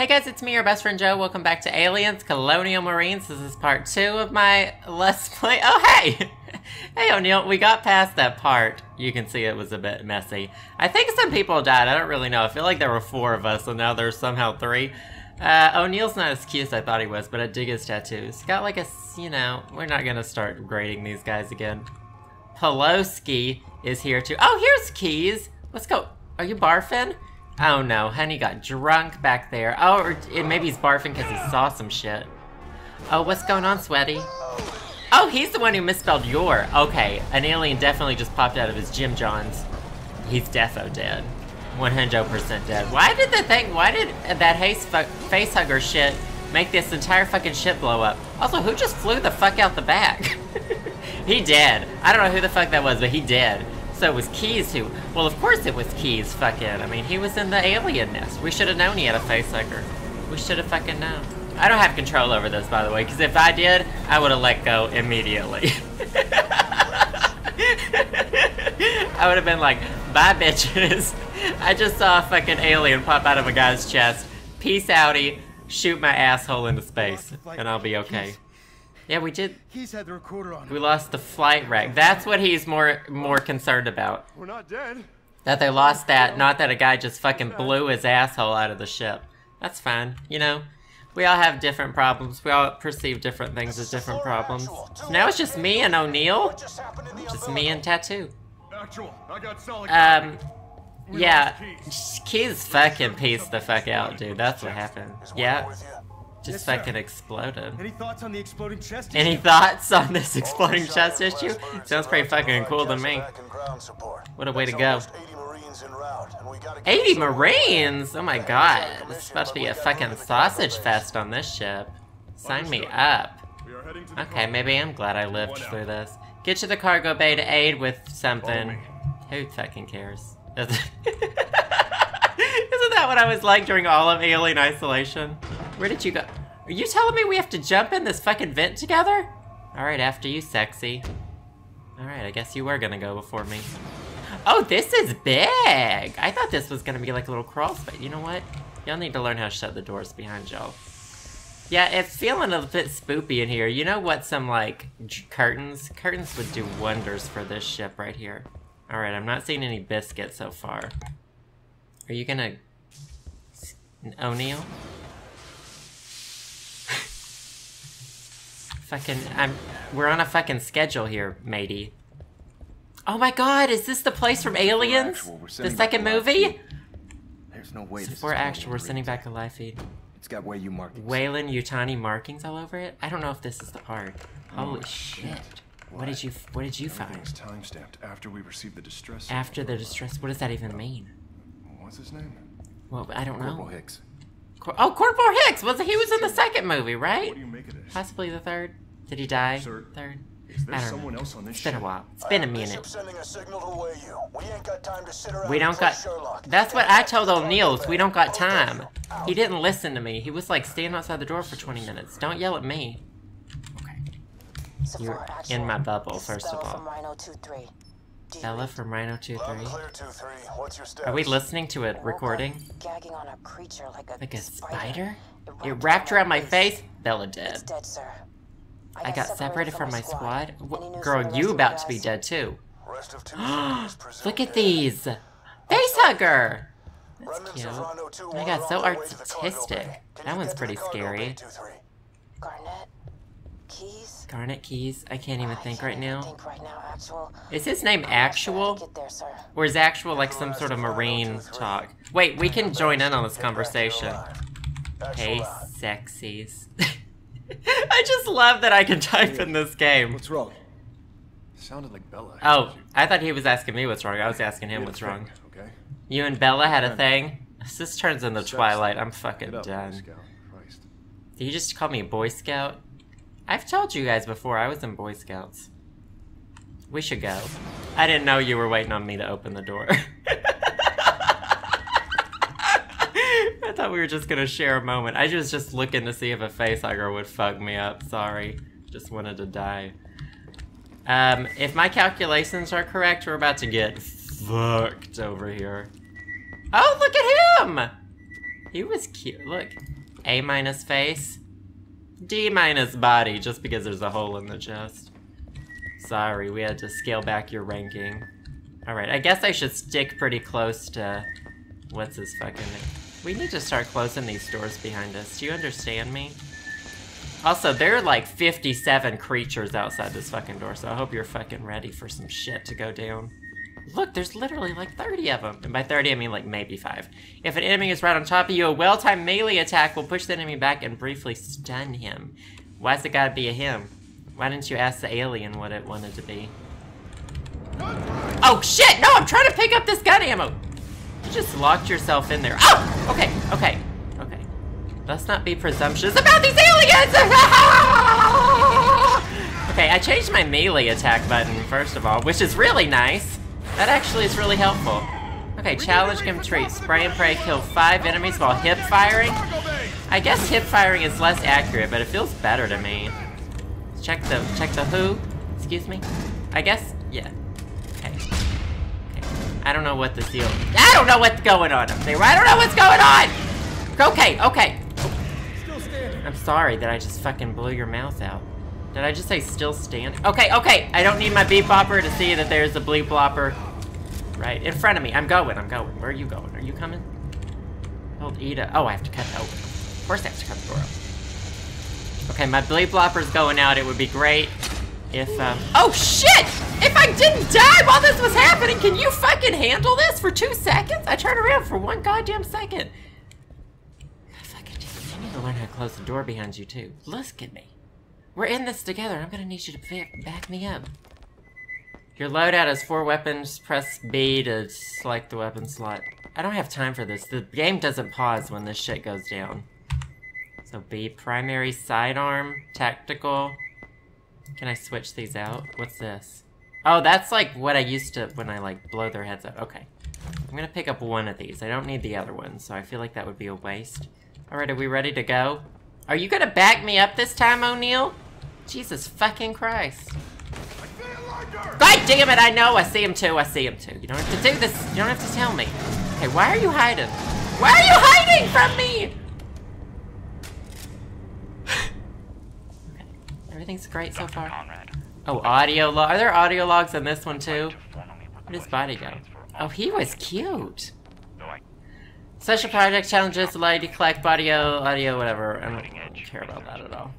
Hey guys, it's me, your best friend Joe. Welcome back to Aliens: Colonial Marines. This is part 2 of my Let's Play. Oh, hey! Hey, O'Neil, we got past that part. You can see it was a bit messy. I think some people died. I don't really know. I feel like there were 4 of us, and now there's somehow 3. O'Neil's not as cute as I thought he was, but I dig his tattoos. He's got like a, you know, we're not gonna start grading these guys again. Poloski is here too. Oh, here's Keyes. Let's go. Are you barfing? Oh no, honey got drunk back there. Oh, or maybe he's barfing because he saw some shit. Oh, what's going on, sweaty? Oh, he's the one who misspelled your. Okay, an alien definitely just popped out of his Jim Johns. He's defo dead. 100% dead. Why did that face hugger shit make this entire fucking shit blow up? Also, who just flew the fuck out the back? He dead. I don't know who the fuck that was, but he dead. So it was Keyes who, well of course it was Keyes fucking, I mean he was in the alien nest. We should have known he had a facesucker. We should have fucking known. I don't have control over this, by the way, because if I did, I would have let go immediately. I would have been like, bye bitches. I just saw a fucking alien pop out of a guy's chest. Peace outie, shoot my asshole into space, and I'll be okay. Yeah, we did. He's had the recorder on. We lost the flight wreck. That's what he's more concerned about. We're not dead. That they lost that, not that a guy just fucking blew his asshole out of the ship. That's fine. You know, we all have different problems. We all perceive different things as different problems. Now it's just me and O'Neil. Just me and Tattoo. Yeah, Keyes fucking pieced the fuck out, dude. That's what happened. Yeah. Just fucking exploded. Any thoughts on the exploding chest issue? Any thoughts on this exploding chest issue? Sounds pretty fucking cool to me. What a way to go. 80 Marines? Oh my god. It's about to be a fucking sausage fest on this ship. Sign me up. Okay, maybe I'm glad I lived through this. Get to the cargo bay to aid with something. Who fucking cares? Isn't that what I was like during all of Alien Isolation? Where did you go? Are you telling me we have to jump in this fucking vent together? Alright, after you, sexy. Alright, I guess you were gonna go before me. Oh, this is big! I thought this was gonna be like a little crawl space. You know what? Y'all need to learn how to shut the doors behind y'all. Yeah, it's feeling a bit spoopy in here. You know what, some like, curtains? Curtains would do wonders for this ship right here. Alright, I'm not seeing any biscuits so far. Are you gonna... O'Neil? Fucking... We're on a fucking schedule here, matey. Oh my god, is this the place from Aliens? The second movie? There's no way this is actual. We're sending back a live feed. It's got Weyland-Yutani markings. Weyland-Yutani markings all over it? I don't know if this is the part. Holy shit. What did you find? Everything's time-stamped after we received the distress. After the distress? What does that even mean? What's his name? Well, I don't know. Corporal Hicks. Corporal Hicks! He was in the second movie, right? What do you make of this? Possibly the third. Did he die? Sir, third? Is there someone else on this ship? It's been a while. It's been a minute. We don't got... That's what I told O'Neil. We don't got time. He didn't listen to me. He was like, stand outside the door for 20 minutes. Don't yell at me. You're in my bubble, first of all. Bella from Rhino 23. Are we listening to a recording? Like a spider? It wrapped around my face? Bella dead. I got separated from my squad? Girl, you about to be dead too. Look at these! Facehugger! That's cute. Oh my god, so artistic. That one's pretty scary. Keyes? Garnet Keyes? I can't even think right now. Is his name Actual? Or is Actual like some sort of marine talk? Wait, we can join in on this conversation. Hey, sexies. I just love that I can type in this game. What's wrong? Sounded like Bella. Oh, I thought he was asking me what's wrong. I was asking him what's wrong. You and Bella had a thing? This turns into Twilight. I'm fucking done. Did you just call me Boy Scout? I've told you guys before, I was in Boy Scouts. We should go. I didn't know you were waiting on me to open the door. I thought we were just gonna share a moment. I was just looking to see if a facehugger would fuck me up. Sorry. Just wanted to die. If my calculations are correct, we're about to get fucked over here. Oh, look at him! He was cute. Look. A minus face. D minus body, just because there's a hole in the chest. Sorry, we had to scale back your ranking. Alright, I guess I should stick pretty close to... what's his fucking name? We need to start closing these doors behind us. Do you understand me? Also, there are like 57 creatures outside this fucking door, so I hope you're fucking ready for some shit to go down. Look, there's literally like 30 of them. And by 30, I mean like maybe 5. If an enemy is right on top of you, a well-timed melee attack will push the enemy back and briefly stun him. Why's it gotta be a him? Why didn't you ask the alien what it wanted to be? Oh shit! No, I'm trying to pick up this gun ammo! You just locked yourself in there. Oh! Okay, okay, okay. Let's not be presumptuous about these aliens! Okay, I changed my melee attack button, first of all, which is really nice. That actually is really helpful. Okay, challenge him, treat, spray and pray, kill 5 enemies while hip firing. I guess hip firing is less accurate, but it feels better to me. Check the who? Excuse me? I guess, yeah. Okay. Okay. I don't know what the deal. I don't know what's going on up there. I don't know what's going on! Okay, okay. I'm sorry that I just fucking blew your mouth out. Did I just say still stand? Okay, okay, I don't need my beep bopper to see that there's a bleep blopper right in front of me. I'm going. Where are you going? Are you coming? Hold Ida. Oh, I have to cut the open. Of course I have to cut the door open. Okay, my bleep blopper's going out. It would be great if, oh shit! If I didn't die while this was happening, can you fucking handle this for 2 seconds? I turned around for one goddamn second. I fucking need to learn how to close the door behind you too. Look at me. We're in this together, and I'm gonna need you to back me up. Your loadout is 4 weapons, press B to select the weapon slot. I don't have time for this. The game doesn't pause when this shit goes down. So B, primary, sidearm, tactical. Can I switch these out? What's this? Oh, that's like what I used to when I like blow their heads up. Okay. I'm gonna pick up one of these. I don't need the other one, so I feel like that would be a waste. Alright, are we ready to go? Are you gonna back me up this time, O'Neil? Jesus fucking Christ. God damn it, I know, I see him too. You don't have to do this, you don't have to tell me. Okay, why are you hiding? Why are you hiding from me? Okay, everything's great so far. Oh, audio log, are there audio logs on this one too? Where'd his body go? Oh, he was cute. Social project challenges allow you to collect audio, whatever. I don't care about that at all.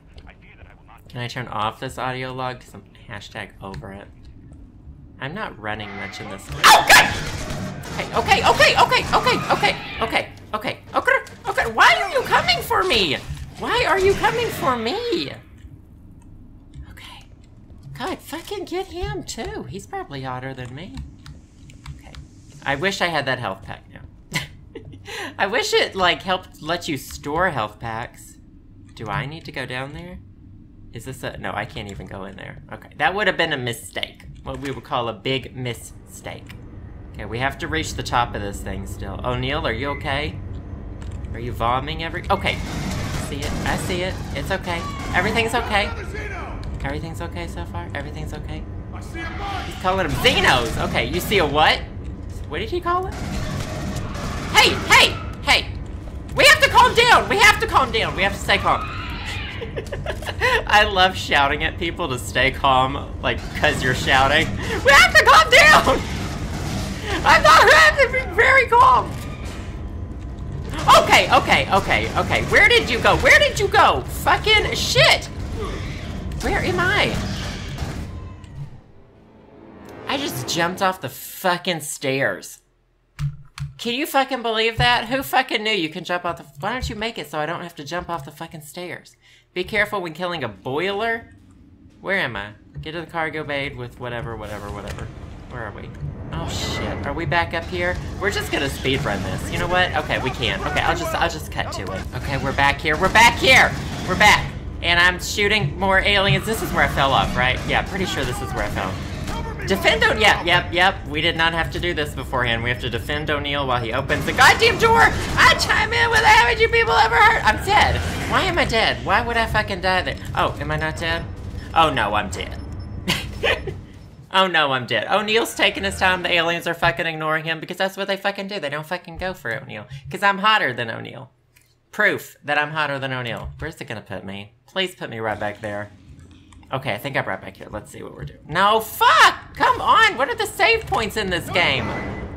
Can I turn off this audio log? Because I'm hashtag over it. I'm not running much in this. Oh, God! Okay. Why are you coming for me? Why are you coming for me? Okay. God, fucking get him, too. He's probably hotter than me. Okay. I wish I had that health pack now. I wish it, like, helped let you store health packs. Do I need to go down there? Is this a... no, I can't even go in there. Okay, that would have been a mistake. What we would call a big mistake. Okay, we have to reach the top of this thing still. O'Neil, are you okay? Are you vomiting every... okay. See it. I see it. It's okay. Everything's okay. Everything's okay so far? Everything's okay? He's calling them Xenos! Okay, you see a what? What did he call it? Hey, hey, hey! We have to calm down! We have to calm down! We have to stay calm. I love shouting at people to stay calm, like, because you're shouting. We have to calm down! I'm not having to be very calm! Okay. Where did you go? Where did you go? Fucking shit! Where am I? I just jumped off the fucking stairs. Can you fucking believe that? Who fucking knew you can jump off the... why don't you make it so I don't have to jump off the fucking stairs? Be careful when killing a boiler. Where am I? Get to the cargo bay with whatever. Where are we? Oh shit, are we back up here? We're just gonna speedrun this. You know what? Okay, we can. Okay, I'll just cut to it. Okay, we're back here! We're back! And I'm shooting more aliens. This is where I fell off, right? Yeah, pretty sure this is where I fell. Defend O'Neil! Yep. We did not have to do this beforehand. We have to defend O'Neil while he opens the goddamn door! I chime in with haven't you people ever heard? I'm dead! Why am I dead? Why would I fucking die there? Oh, am I not dead? Oh no, I'm dead. O'Neil's taking his time. The aliens are fucking ignoring him because that's what they fucking do. They don't fucking go for O'Neil. Because I'm hotter than O'Neil. Proof that I'm hotter than O'Neil. Where's it gonna put me? Please put me right back there. Okay, I think I'm right back here. Let's see what we're doing. No, fuck! Come on! What are the save points in this game?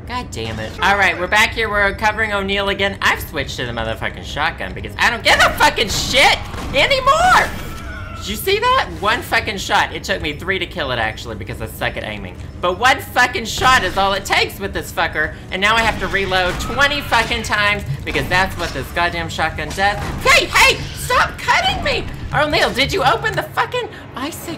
God damn it. Alright, we're back here. We're covering O'Neil again. I've switched to the motherfucking shotgun because I don't give a fucking shit anymore! Did you see that? One fucking shot. It took me 3 to kill it, actually, because I suck at aiming. But one fucking shot is all it takes with this fucker, and now I have to reload 20 fucking times because that's what this goddamn shotgun does. Hey, hey! Stop cutting me! O'Neil, did you open the fucking... I said,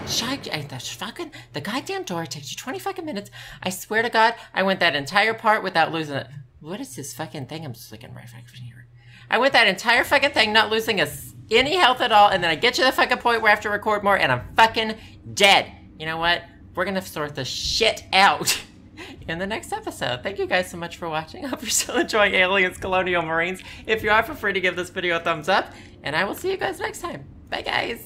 the goddamn door takes you 20 fucking minutes. I swear to God, I went that entire part without losing it. What is this fucking thing? I'm slicking right back from here. I went that entire fucking thing not losing any health at all, and then I get to the fucking point where I have to record more, and I'm fucking dead. You know what? We're gonna sort this shit out in the next episode. Thank you guys so much for watching. I hope you're still enjoying Aliens Colonial Marines. If you are, feel free to give this video a thumbs up, and I will see you guys next time. Bye, guys.